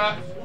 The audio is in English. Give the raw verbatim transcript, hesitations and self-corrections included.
that.